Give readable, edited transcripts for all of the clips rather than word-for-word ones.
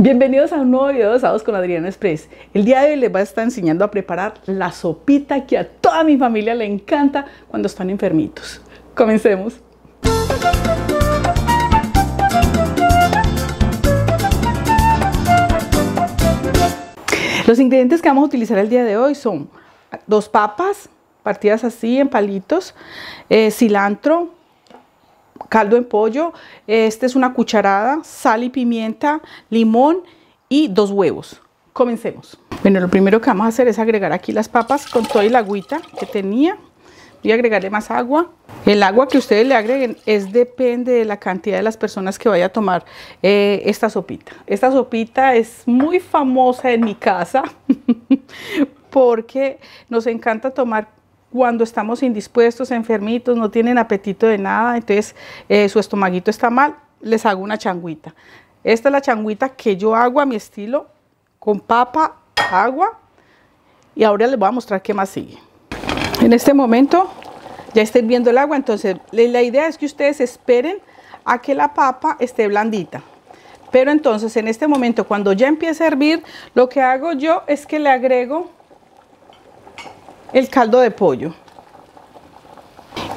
Bienvenidos a un nuevo video de Sábados con Adriana Express. El día de hoy les voy a estar enseñando a preparar la sopita que a toda mi familia le encanta cuando están enfermitos. Comencemos. Los ingredientes que vamos a utilizar el día de hoy son dos papas partidas así en palitos, cilantro, caldo en pollo, este es una cucharada, sal y pimienta, limón y dos huevos. Comencemos. Bueno, lo primero que vamos a hacer es agregar aquí las papas con toda la agüita que tenía. Voy a agregarle más agua. El agua que ustedes le agreguen depende de la cantidad de las personas que vaya a tomar esta sopita. Esta sopita es muy famosa en mi casa porque nos encanta tomar cuando estamos indispuestos, enfermitos, no tienen apetito de nada, entonces su estomaguito está mal, les hago una changuita. Esta es la changuita que yo hago a mi estilo, con papa, agua, y ahora les voy a mostrar qué más sigue. En este momento ya está hirviendo el agua, entonces la idea es que ustedes esperen a que la papa esté blandita. Pero entonces en este momento, cuando ya empiece a hervir, lo que hago yo es que le agrego el caldo de pollo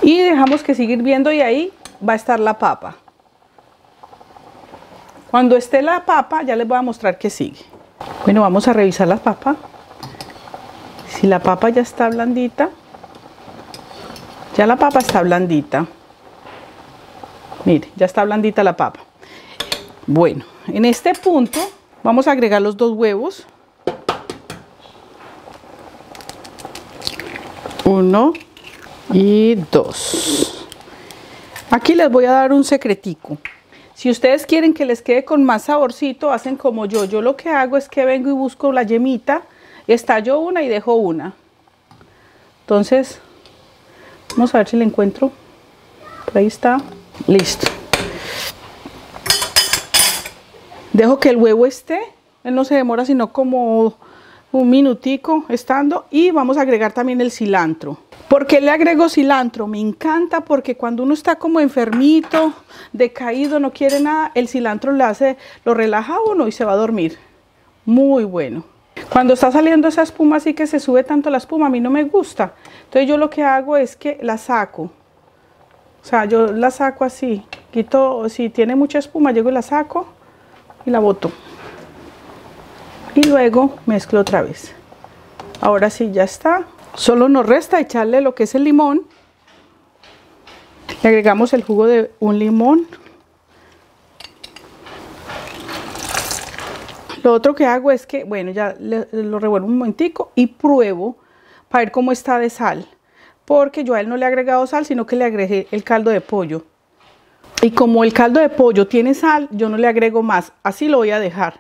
y dejamos que siga hirviendo, y ahí va a estar la papa. Cuando esté la papa ya les voy a mostrar que sigue. Bueno, vamos a revisar la papa. Si la papa ya está blandita, ya la papa está blandita, mire, ya está blandita la papa. Bueno, en este punto vamos a agregar los dos huevos. Uno y dos. Aquí les voy a dar un secretico. Si ustedes quieren que les quede con más saborcito, hacen como yo. Yo lo que hago es que vengo y busco la yemita, estallo una y dejo una. Entonces, vamos a ver si la encuentro. Por ahí está. Listo. Dejo que el huevo esté. Él no se demora sino como un minutico estando, y vamos a agregar también el cilantro. ¿Por qué le agrego cilantro? Me encanta porque cuando uno está como enfermito, decaído, no quiere nada, el cilantro lo relaja a uno y se va a dormir. Muy bueno. Cuando está saliendo esa espuma así que se sube tanto la espuma, a mí no me gusta. Entonces yo lo que hago es que la saco. O sea, yo la saco así, quito, si tiene mucha espuma, llego y la saco y la boto. Y luego mezclo otra vez. Ahora sí, ya está. Solo nos resta echarle lo que es el limón. Le agregamos el jugo de un limón. Lo otro que hago es que, bueno, ya lo revuelvo un momentico y pruebo para ver cómo está de sal. Porque yo a él no le he agregado sal, sino que le agregué el caldo de pollo. Y como el caldo de pollo tiene sal, yo no le agrego más. Así lo voy a dejar.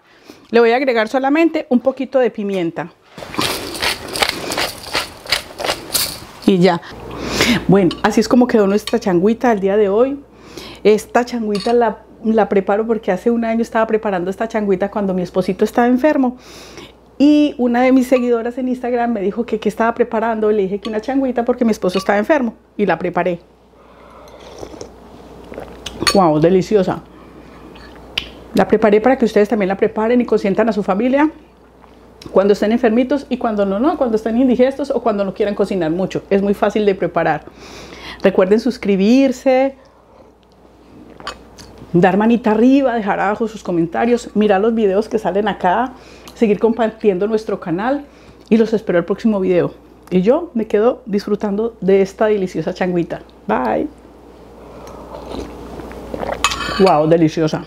Le voy a agregar solamente un poquito de pimienta. Y ya. Bueno, así es como quedó nuestra changuita el día de hoy. Esta changuita la preparo porque hace un año estaba preparando esta changuita cuando mi esposito estaba enfermo. Y una de mis seguidoras en Instagram me dijo que estaba preparando. Le dije que una changuita porque mi esposo estaba enfermo. Y la preparé. ¡Wow! Deliciosa. La preparé para que ustedes también la preparen y consientan a su familia cuando estén enfermitos y cuando no, cuando estén indigestos o cuando no quieran cocinar mucho. Es muy fácil de preparar. Recuerden suscribirse, dar manita arriba, dejar abajo sus comentarios, mirar los videos que salen acá, seguir compartiendo nuestro canal, y los espero el próximo video. Y yo me quedo disfrutando de esta deliciosa changuita. Bye. ¡Wow! Deliciosa.